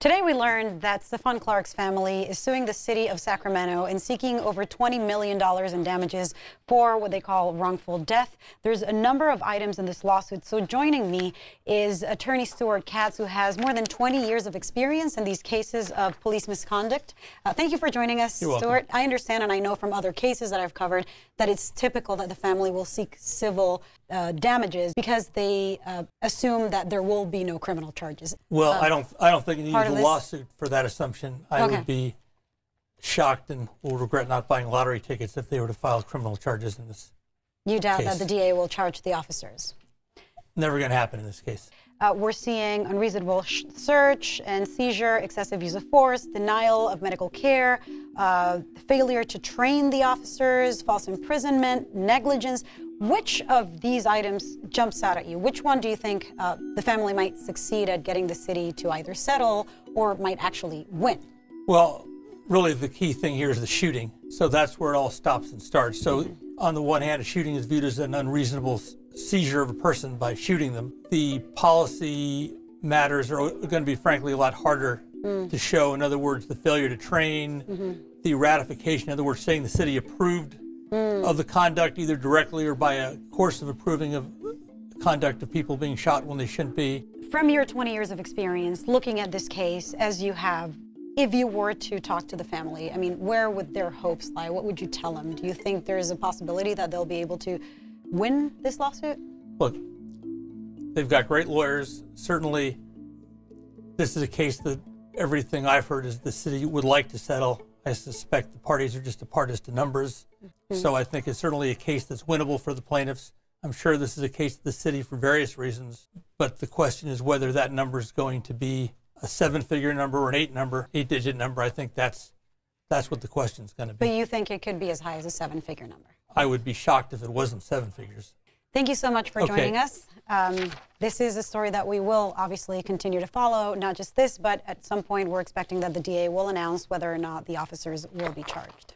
Today we learned that Stephon Clark's family is suing the city of Sacramento and seeking over $20 million in damages for what they call wrongful death. There's a number of items in this lawsuit, so joining me is attorney Stuart Katz, who has more than 20 years of experience in these cases of police misconduct. Thank you for joining us, Stuart. You're welcome. I understand, and I know from other cases that I've covered, that it's typical that the family will seek civil damages because they assume that there will be no criminal charges. Well, I don't think you need a lawsuit for that assumption. I would be shocked and will regret not buying lottery tickets if they were to file criminal charges in this case. You doubt that the DA will charge the officers? Never going to happen in this case. We're seeing unreasonable search and seizure, excessive use of force, denial of medical care, failure to train the officers, false imprisonment, negligence. Which of these items jumps out at you? Which one do you think the family might succeed at getting the city to either settle or might actually win? Well, really the key thing here is the shooting. So that's where it all stops and starts. So on the one hand, a shooting is viewed as an unreasonable seizure of a person by shooting them. The policy matters are going to be, frankly, a lot harder to show. In other words, the failure to train, the ratification, in other words, saying the city approved of the conduct, either directly or by a course of approving of conduct of people being shot when they shouldn't be. From your 20 years of experience looking at this case as you have, if you were to talk to the family, I mean, where would their hopes lie? What would you tell them? Do you think there is a possibility that they'll be able to win this lawsuit? Look, they've got great lawyers. Certainly, this is a case that everything I've heard is the city would like to settle. I suspect the parties are just a part as to numbers. So I think it's certainly a case that's winnable for the plaintiffs. I'm sure this is a case of the city for various reasons, but the question is whether that number is going to be a seven-figure number or an eight-digit number. I think that's what the question is going to be. But you think it could be as high as a seven-figure number? I would be shocked if it wasn't seven figures. Thank you so much for joining us. This is a story that we will obviously continue to follow, not just this, but at some point we're expecting that the DA will announce whether or not the officers will be charged.